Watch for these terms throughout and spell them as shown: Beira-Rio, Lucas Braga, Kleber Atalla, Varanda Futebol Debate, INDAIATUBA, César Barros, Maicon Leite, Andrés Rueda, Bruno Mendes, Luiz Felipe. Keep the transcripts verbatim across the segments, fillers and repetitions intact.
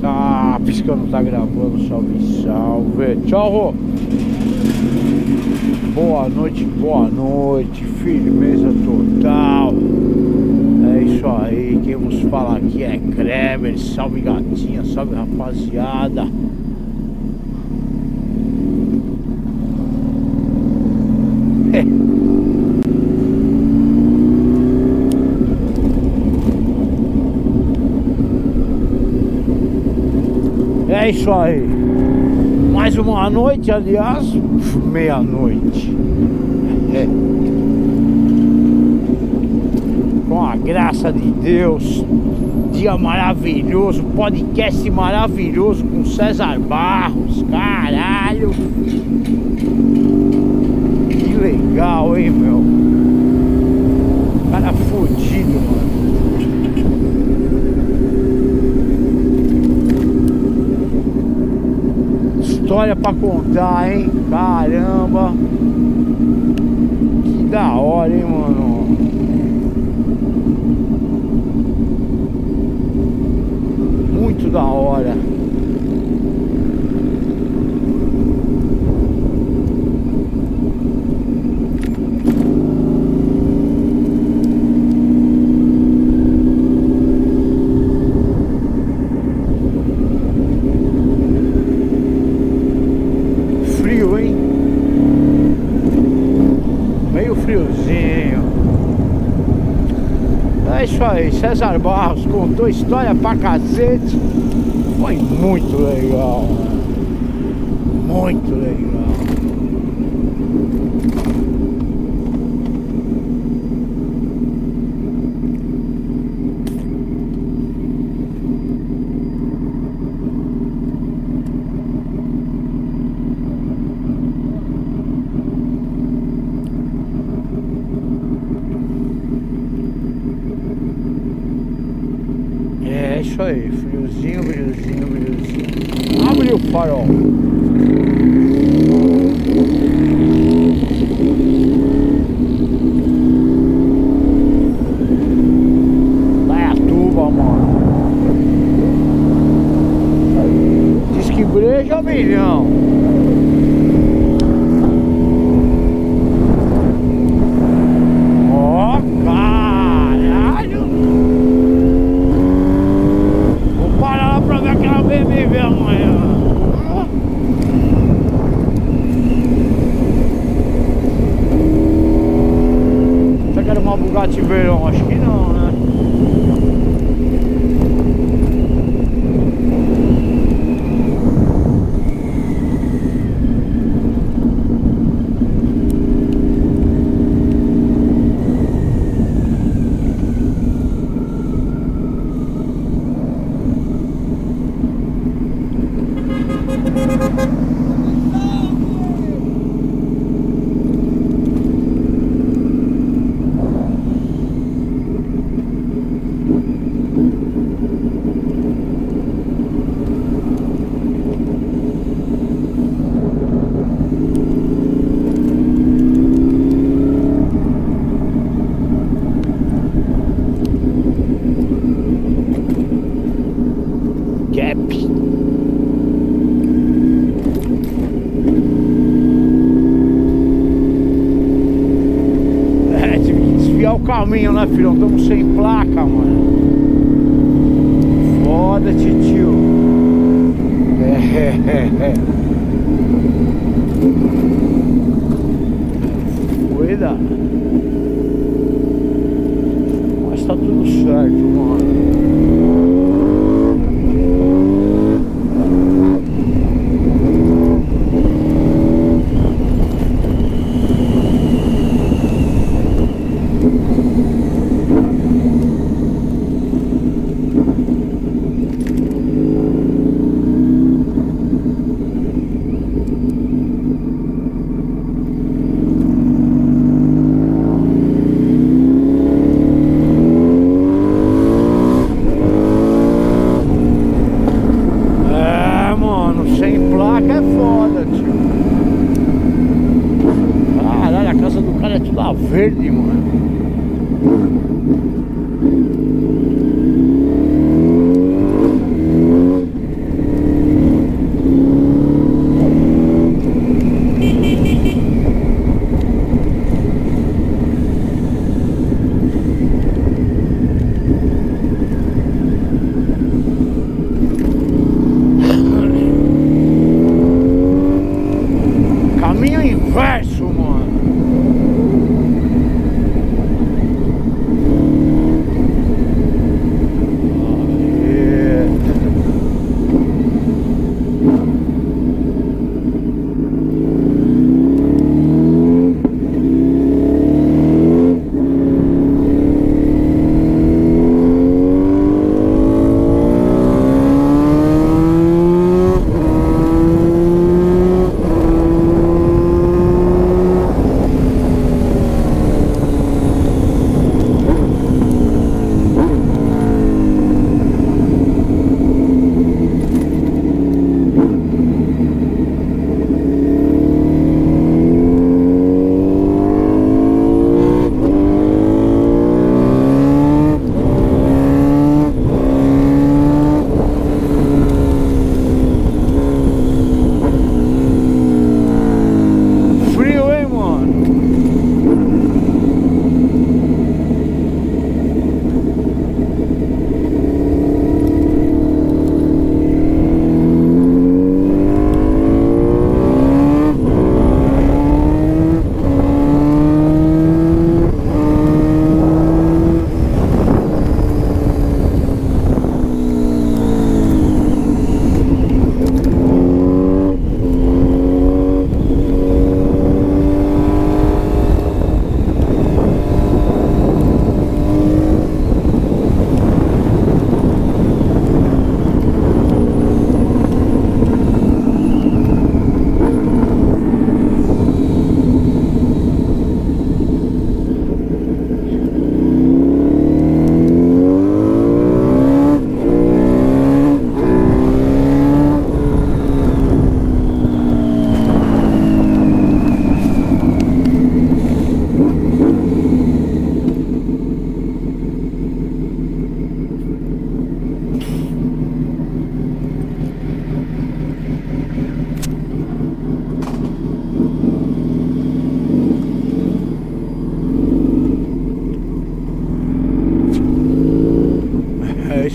Tá piscando, tá gravando. Salve, salve. Tchau, Rô. Boa noite, boa noite. Firmeza total. É isso aí. Quem vos fala aqui é Kleber. Salve, gatinha. Salve, rapaziada. É isso aí. Mais uma noite, aliás, meia-noite. É. Com a graça de Deus, dia maravilhoso, podcast maravilhoso com César Barros, caralho. Que legal, hein, meu? Cara fudido, mano. História pra contar, hein? Caramba! Que da hora, hein, mano? Muito da hora! Aí, César Barros contou história pra cacete. Foi muito legal. Muito legal. Isso aí, friozinho, friozinho, friozinho. Abre o farol. Daiatuba, mano. Diz que breja milhão. Verão, acho que não, né? Caminho, né, filhão? Estamos sem placa, mano. Foda, titio. É. Cuida. Mas tá tudo certo, mano.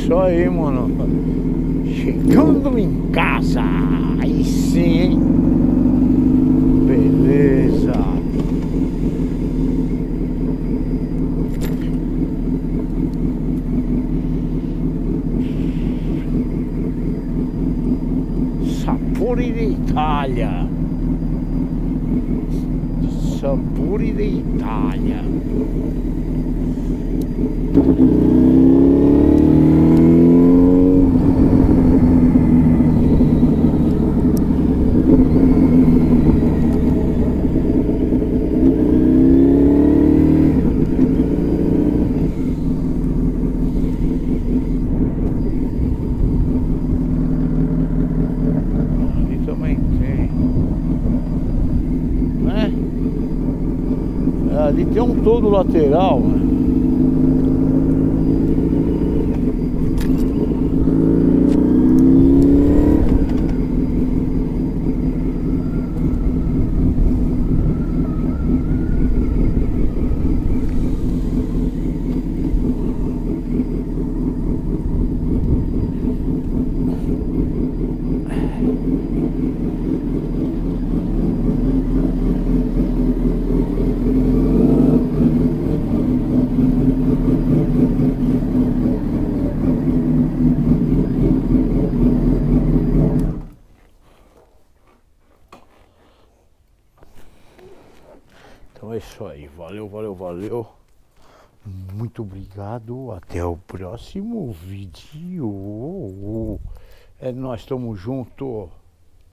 só aí, mano. Chegando em casa. Aí sim, hein? Beleza. Sapori de Itália. Sapori de Itália. Ali tem um todo lateral, né? Então é isso aí, valeu, valeu, valeu, muito obrigado, até o próximo vídeo, é, nós estamos juntos.